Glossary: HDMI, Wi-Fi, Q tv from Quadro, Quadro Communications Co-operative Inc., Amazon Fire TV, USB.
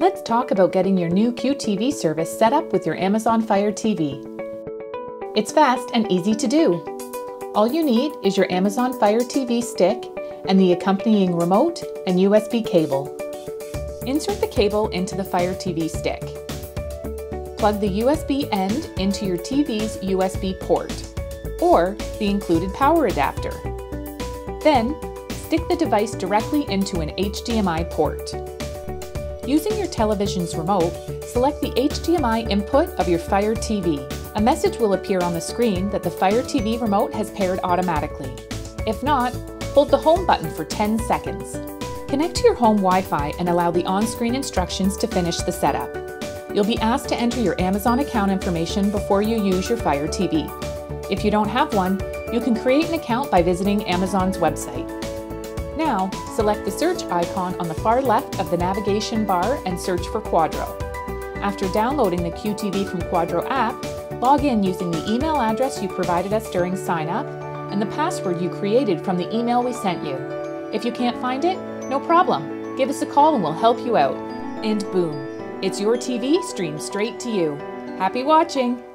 Let's talk about getting your new Q TV service set up with your Amazon Fire TV. It's fast and easy to do. All you need is your Amazon Fire TV stick and the accompanying remote and USB cable. Insert the cable into the Fire TV stick. Plug the USB end into your TV's USB port or the included power adapter. Then, stick the device directly into an HDMI port. Using your television's remote, select the HDMI input of your Fire TV. A message will appear on the screen that the Fire TV remote has paired automatically. If not, hold the home button for 10 seconds. Connect to your home Wi-Fi and allow the on-screen instructions to finish the setup. You'll be asked to enter your Amazon account information before you use your Fire TV. If you don't have one, you can create an account by visiting Amazon's website. Now, select the search icon on the far left of the navigation bar and search for Quadro. After downloading the Q TV from Quadro app, log in using the email address you provided us during sign-up and the password you created from the email we sent you. If you can't find it, no problem. Give us a call and we'll help you out. And boom, it's your TV streamed straight to you. Happy watching!